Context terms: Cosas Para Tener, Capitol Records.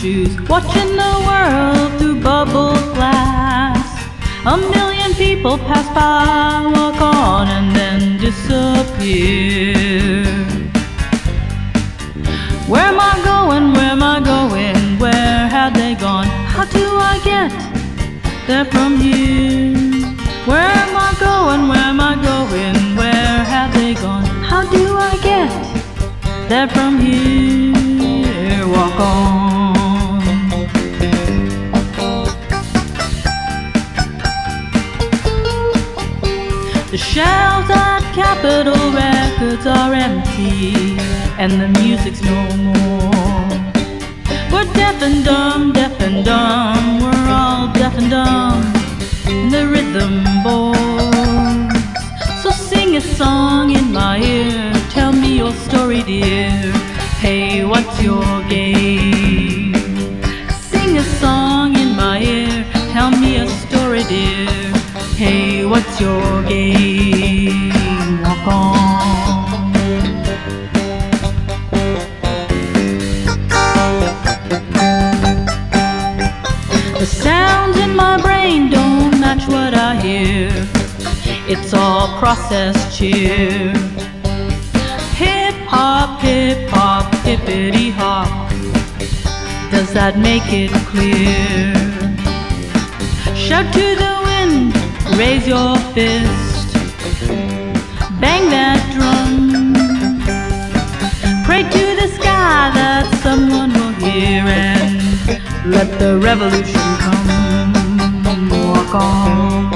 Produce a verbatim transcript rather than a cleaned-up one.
shoes, watching the world through bubble glass. A million people pass by, walk on and then disappear. Where am I going? Where am I going? Where have they gone? How do I get there from here? Where am I going? Where am I going? Where have they gone? How do I get there from here? Walk on. The shelves at Capitol Records are empty, and the music's no more. We're deaf and dumb, deaf and dumb, we're all deaf and dumb, and the rhythm bores. So sing a song in my ear, tell me your story, dear. Hey, what's your game? Sing a song in my ear, tell me a story, dear. Hey, what's your game? Walk on. The sounds in my brain don't match what I hear. It's all processed cheer. Hip-hop, hip-hop, hippity-hop, does that make it clear? Shout to the wind, raise your fist, bang that drum. Pray to the sky that someone will hear and let the revolution come. Walk on.